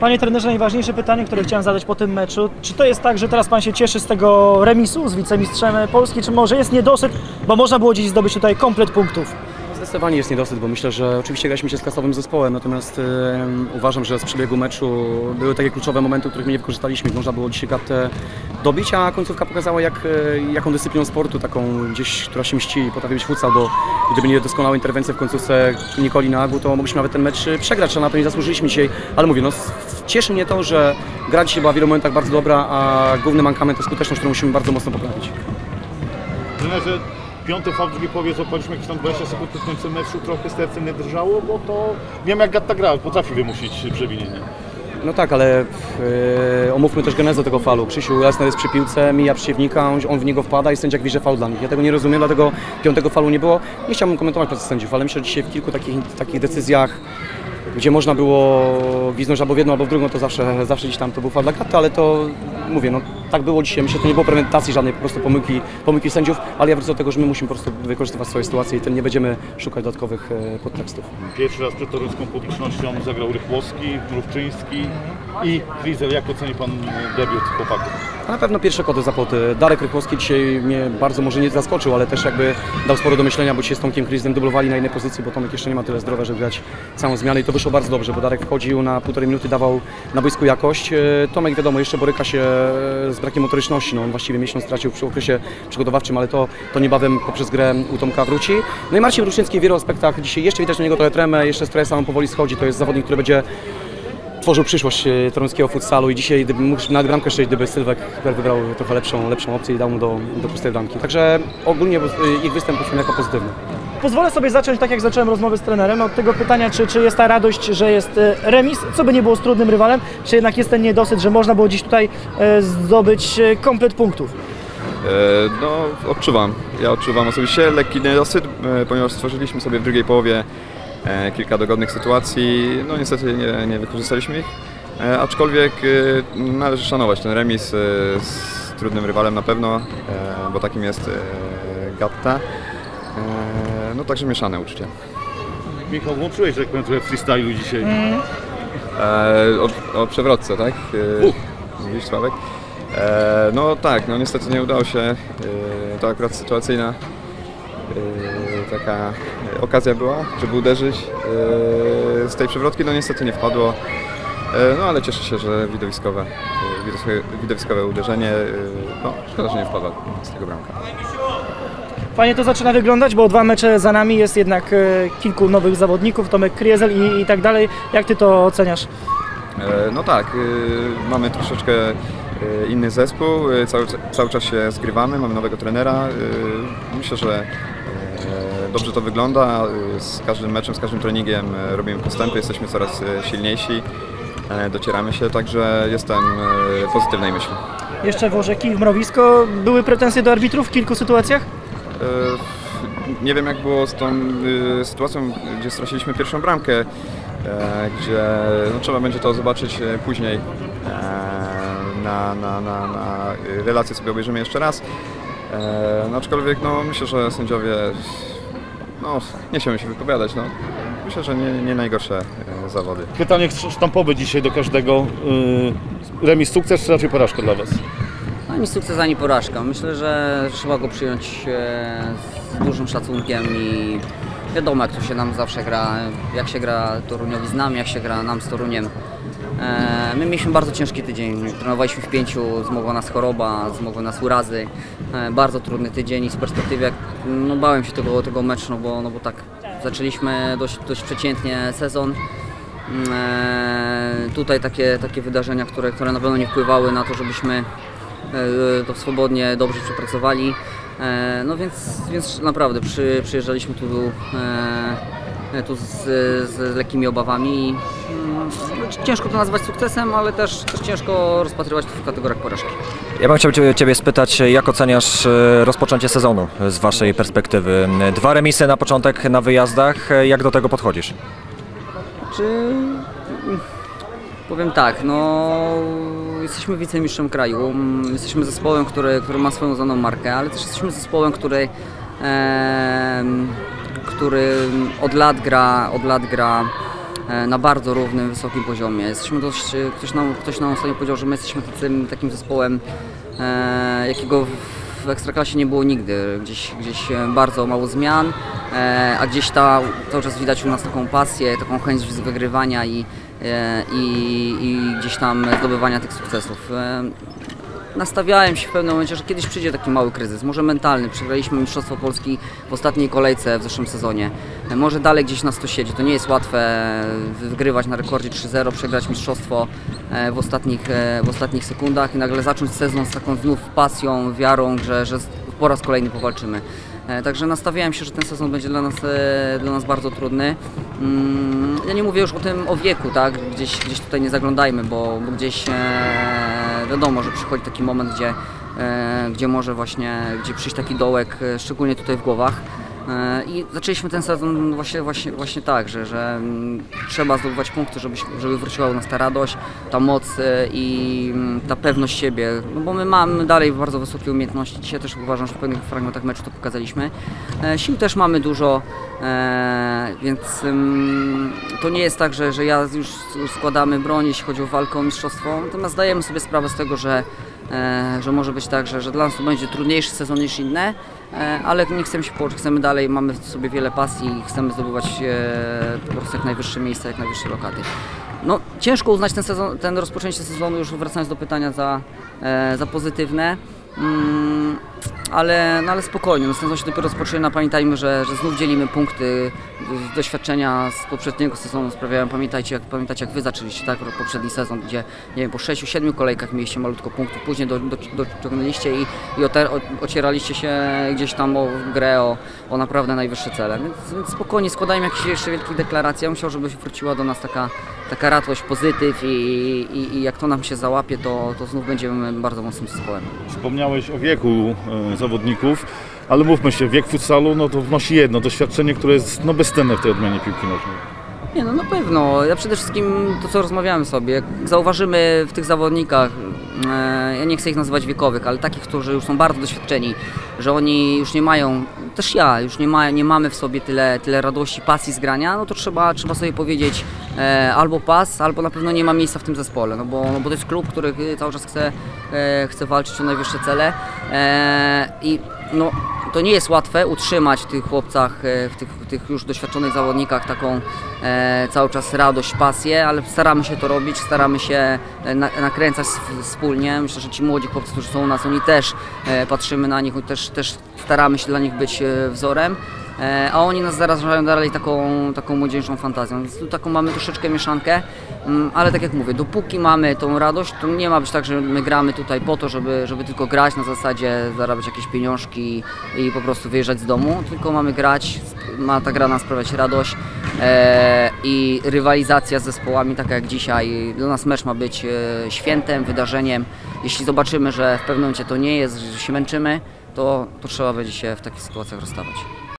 Panie trenerze, najważniejsze pytanie, które chciałem zadać po tym meczu. Czy to jest tak, że teraz pan się cieszy z tego remisu z wicemistrzem Polski, czy może jest niedosyt, bo można było dziś zdobyć tutaj komplet punktów? Zdecydowanie jest niedosyt, bo myślę, że oczywiście graliśmy się z klasowym zespołem, natomiast uważam, że z przebiegu meczu były takie kluczowe momenty, których my nie wykorzystaliśmy. Można było dzisiaj Gattę dobić, a końcówka pokazała, jaką dyscypliną sportu, taką gdzieś, która się mści i potrafi być futsal, bo gdyby nie doskonałe interwencje w końcówce Nikoli Naglu, to mogliśmy nawet ten mecz przegrać, a na to nie zasłużyliśmy dzisiaj. Ale mówię, no, cieszy mnie to, że gra dzisiaj była w wielu momentach bardzo dobra, a główny mankament to skuteczność, którą musimy bardzo mocno poprawić. Piąty faul, drugi połowie, złapaliśmy jakieś tam 20 sekund w końcu meczu, trochę serce nie drżało, bo to wiem, jak Gatta gra, potrafi wymusić przewinienie. No tak, ale omówmy też genezę tego faulu. Krzysiu, Jasna jest przy piłce, mija przeciwnika, on w niego wpada i sędziak widzi, że faul dla nich. Ja tego nie rozumiem, dlatego piątego faulu nie było. Nie chciałbym komentować proces sędziów, ale myślę, że dzisiaj w kilku takich decyzjach, gdzie można było gwiznąć albo w jedną, albo w drugą, to zawsze gdzieś tam to był faul dla Gatty, ale to mówię, no tak było dzisiaj. Myślę, że to nie było prezentacji żadnej, po prostu pomyłki sędziów, ale ja wrócę do tego, że my musimy po prostu wykorzystywać swoje sytuacje i nie będziemy szukać dodatkowych podtekstów. Pierwszy raz przed toruńską publicznością zagrał Rychłowski, Drewczyński i Gryzel. Jak oceni pan debiut chłopaków? Na pewno pierwsze koty zapłoty. Darek Rychłowski dzisiaj mnie bardzo może nie zaskoczył, ale też jakby dał sporo do myślenia, bo dzisiaj z Tomkiem Gryzlem dublowali na innej pozycji, bo Tomek jeszcze nie ma tyle zdrowia, żeby grać całą zmianę i to wyszło bardzo dobrze, bo Darek wchodził na półtorej minuty, dawał na boisku jakość. Tomek, wiadomo, jeszcze boryka się z brakiem motoryczności. No, on właściwie miesiąc stracił przy okresie przygotowawczym, ale to niebawem poprzez grę u Tomka wróci. No i Marcin Róczyński w wielu aspektach dzisiaj jeszcze widać na niego trochę tremę, jeszcze stres, on powoli schodzi. To jest zawodnik, który będzie tworzył przyszłość toruńskiego futsalu i dzisiaj gdyby mógł na bramkę szczęść, gdyby Sylwek wybrał trochę lepszą opcję i dał mu do pustej bramki. Także ogólnie ich występ był jako pozytywny. Pozwolę sobie zacząć, tak jak zacząłem rozmowę z trenerem, od tego pytania, czy jest ta radość, że jest remis, co by nie było z trudnym rywalem, czy jednak jest ten niedosyt, że można było dziś tutaj zdobyć komplet punktów? No, odczuwam. Ja odczuwam osobiście lekki niedosyt, ponieważ stworzyliśmy sobie w drugiej połowie kilka dogodnych sytuacji, no niestety nie wykorzystaliśmy ich, aczkolwiek należy szanować ten remis z trudnym rywalem na pewno, bo takim jest Gatta, no także mieszane uczucie. Michał, włączyłeś, że powiem trochę freestylu dzisiaj. O przewrotce, tak? Mówisz, Sławek? No tak, no niestety nie udało się, to akurat sytuacyjna taka okazja była, żeby uderzyć z tej przewrotki, no niestety nie wpadło, no ale cieszę się, że widowiskowe uderzenie, no szkoda, że nie wpadła z tego bramka. Fajnie to zaczyna wyglądać, bo dwa mecze za nami, jest jednak kilku nowych zawodników, Tomek Gryzel i tak dalej. Jak ty to oceniasz? No tak, mamy troszeczkę inny zespół, cały czas się zgrywamy, mamy nowego trenera, myślę, że dobrze to wygląda, z każdym meczem, z każdym treningiem robimy postępy, jesteśmy coraz silniejsi, docieramy się, także jestem pozytywnej myśli. Jeszcze Włożeki w mrowisko, były pretensje do arbitrów w kilku sytuacjach? Nie wiem, jak było z tą sytuacją, gdzie straciliśmy pierwszą bramkę, gdzie no, trzeba będzie to zobaczyć później, na relacje sobie obejrzymy jeszcze raz, aczkolwiek no, myślę, że sędziowie, no, nie chciałbym się wypowiadać, no. Myślę, że nie najgorsze zawody. Pytanie sztampowe dzisiaj do każdego, remis sukces czy raczej porażka dla Was? Ani sukces, ani porażka. Myślę, że trzeba go przyjąć z dużym szacunkiem i wiadomo, jak to się nam zawsze gra, jak się gra Toruniowi z nami, jak się gra nam z Toruniem. My mieliśmy bardzo ciężki tydzień, trenowaliśmy w pięciu, zmogła nas choroba, zmogły nas urazy, bardzo trudny tydzień i z perspektywy, no bałem się tego meczu, no bo tak zaczęliśmy dość przeciętnie sezon. Tutaj takie wydarzenia, które na pewno nie wpływały na to, żebyśmy to swobodnie, dobrze przepracowali, no więc naprawdę przyjeżdżaliśmy tu z lekkimi obawami. Ciężko to nazwać sukcesem, ale też ciężko rozpatrywać to w kategoriach porażki. Ja bym chciał Ciebie spytać, jak oceniasz rozpoczęcie sezonu z Waszej perspektywy? Dwa remisy na początek na wyjazdach, jak do tego podchodzisz? Powiem tak, no jesteśmy wicemistrzem kraju, jesteśmy zespołem, który ma swoją znaną markę, ale też jesteśmy zespołem, który od lat gra na bardzo równym, wysokim poziomie. Jesteśmy dość, ktoś nam ostatnio powiedział, że my jesteśmy takim zespołem, jakiego w Ekstraklasie nie było nigdy. Gdzieś bardzo mało zmian, a gdzieś cały czas widać u nas taką pasję, taką chęć wygrywania i gdzieś tam zdobywania tych sukcesów. Nastawiałem się w pewnym momencie, że kiedyś przyjdzie taki mały kryzys, może mentalny. Przegraliśmy Mistrzostwo Polski w ostatniej kolejce w zeszłym sezonie. Może dalej gdzieś nas to siedzi. To nie jest łatwe wygrywać na rekordzie 3-0, przegrać mistrzostwo w ostatnich sekundach i nagle zacząć sezon z taką znów pasją, wiarą, że po raz kolejny powalczymy. Także nastawiałem się, że ten sezon będzie dla nas bardzo trudny. Ja nie mówię już o wieku, tak? Gdzieś tutaj nie zaglądajmy, bo gdzieś wiadomo, że przychodzi taki moment, gdzie może przyjść taki dołek, szczególnie tutaj w głowach. I zaczęliśmy ten sezon właśnie tak, że trzeba zdobywać punkty, żeby wróciła u nas ta radość, ta moc i ta pewność siebie, no bo my mamy dalej bardzo wysokie umiejętności. Dzisiaj też uważam, że w pewnych fragmentach meczu to pokazaliśmy. Sił też mamy dużo, więc to nie jest tak, że ja już składamy broń, jeśli chodzi o walkę o mistrzostwo, natomiast zdajemy sobie sprawę z tego, że może być tak, że dla nas to będzie trudniejszy sezon niż inne, ale nie chcemy się pouczyć, chcemy dalej, mamy w sobie wiele pasji i chcemy zdobywać po prostu jak najwyższe miejsca, jak najwyższe lokaty. No, ciężko uznać ten rozpoczęcie sezonu, już wracając do pytania, za pozytywne. Ale spokojnie, sezon się dopiero rozpoczyna. Pamiętajmy, że znów dzielimy punkty. Doświadczenia z poprzedniego sezonu sprawiają, pamiętacie jak wy zaczęliście, tak? Poprzedni sezon, gdzie nie wiem, po 6-7 kolejkach mieliście malutko punktów, później dociągnęliście i ocieraliście się gdzieś tam o grę, o naprawdę najwyższe cele. Więc spokojnie, składajmy jakieś jeszcze wielkie deklaracje. Ja myślę, żeby wróciła do nas taka radość, pozytyw i jak to nam się załapie, to znów będziemy bardzo mocnym zespołem. Wspomniałeś o wieku zawodników, ale mówmy się, wiek futsalu to wnosi jedno doświadczenie, które jest bezcenne w tej odmianie piłki nożnej. Nie, na pewno. Ja przede wszystkim to, co rozmawiamy sobie, jak zauważymy w tych zawodnikach, ja nie chcę ich nazywać wiekowych, ale takich, którzy już są bardzo doświadczeni, że oni już nie mają, też ja, już nie mamy w sobie tyle radości, pasji z grania, no to trzeba sobie powiedzieć albo pas, albo na pewno nie ma miejsca w tym zespole, no bo to jest klub, który cały czas chce walczyć o najwyższe cele i no, to nie jest łatwe utrzymać w tych chłopcach, w tych już doświadczonych zawodnikach taką cały czas radość, pasję, ale staramy się to robić, staramy się nakręcać wspólnie. Myślę, że ci młodzi chłopcy, którzy są u nas, oni też patrzymy na nich, też staramy się dla nich być wzorem, a oni nas zarażają dalej taką młodzieńczą fantazją. Więc tu taką mamy troszeczkę mieszankę, ale tak jak mówię, dopóki mamy tą radość, to nie ma być tak, że my gramy tutaj po to, żeby tylko grać na zasadzie, zarabiać jakieś pieniążki i po prostu wyjeżdżać z domu, tylko mamy grać, ma ta gra nam sprawiać radość i rywalizacja z zespołami, taka jak dzisiaj. Dla nas mecz ma być świętem, wydarzeniem. Jeśli zobaczymy, że w pewnym momencie to nie jest, że się męczymy, to trzeba będzie się w takich sytuacjach rozstawać.